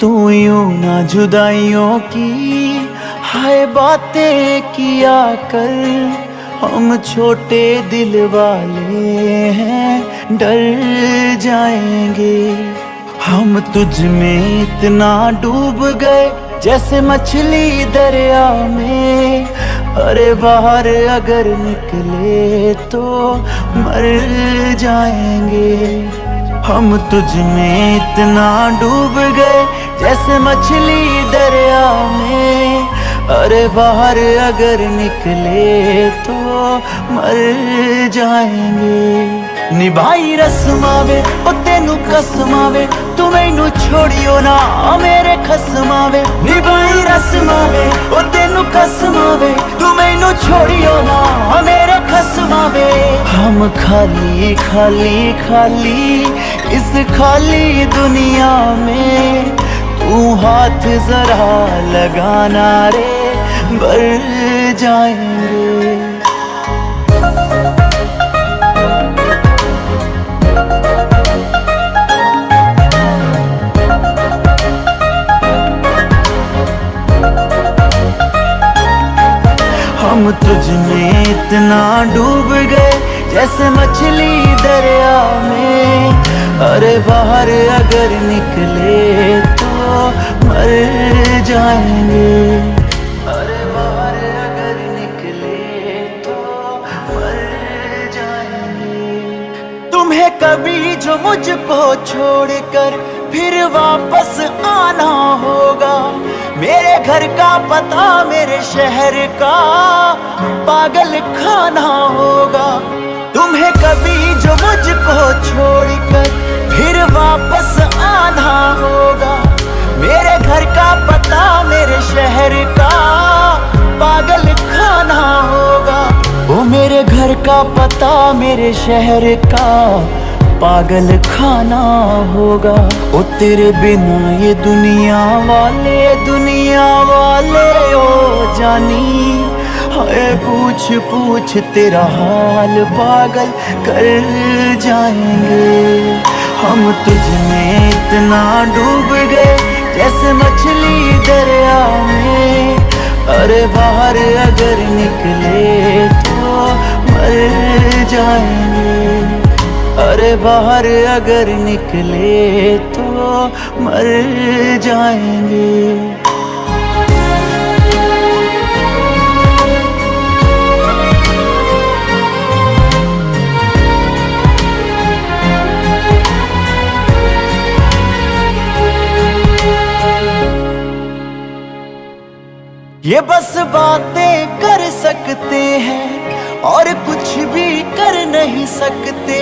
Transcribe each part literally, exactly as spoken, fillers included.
तू यूं ना जुदाइयों की हाय बातें किया कर, हम छोटे दिल वाले हैं डर जाएंगे। हम तुझ में इतना डूब गए जैसे मछली दरिया में, अरे बाहर अगर निकले तो मर जाएंगे। हम तुझ में इतना डूब गए जैसे मछली दरिया में, अरे बाहर अगर निकले तो मर जाएंगे। निभाई रस्मावे ओ तेनू कसमावे, तू मैनू छोड़ियो ना मेरे खसमावे। निभाई रस्मावे ओ तेनू कसमावे, तू मैनू छोड़ियो ना मेरे खसमावे। हम खाली खाली खाली इस खाली दुनिया में, तू हाथ जरा लगाना रे भर जाएंगे। हम तुझ में इतना डूब गए जैसे मछली दरिया में, अरे बाहर अगर निकले तो मर जाएंगे। अरे बाहर अगर निकले तो मर जाएंगे। तुम्हें कभी जो मुझको छोड़कर फिर वापस आना होगा, मेरे घर का पता मेरे शहर का पागल खाना होगा। तुम्हें कभी जो मुझको छोड़कर फिर वापस आना होगा, मेरे घर का पता मेरे शहर का पागल खाना होगा। वो मेरे घर का पता मेरे शहर का पागल खाना होगा। ओ तेरे बिना ये दुनिया वाले दुनिया वाले ओ जानी, हाय पूछ पूछ तेरा हाल पागल कर जाएंगे। हम तुझ में इतना डूब गए जैसे मछली दरिया में, अरे बाहर अगर निकले तो मर जाएंगे। अरे बाहर अगर निकले तो मर जाएंगे। ये बस बातें कर सकते हैं और कुछ भी कर नहीं सकते,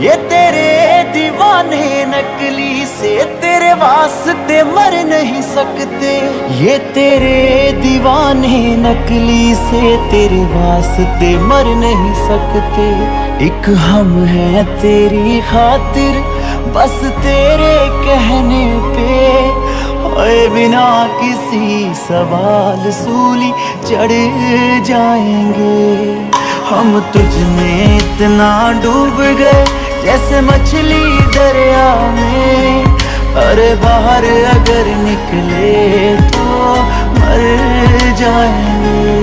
ये तेरे दीवाने नकली से तेरे वास्ते मर नहीं सकते। ये तेरे दीवाने नकली से तेरे वास्ते मर नहीं सकते। एक हम हैं तेरी खातिर बस तेरे कहने पे, ओए बिना किसी सवाल सूली चढ़ जाएंगे। हम तुझ में इतना डूब गए जैसे मछली दरिया में, अरे बाहर अगर निकले तो मर जाएंगे।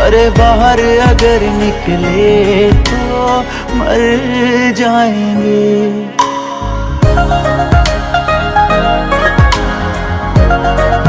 अरे बाहर अगर निकले तो मर जाएंगे। Oh,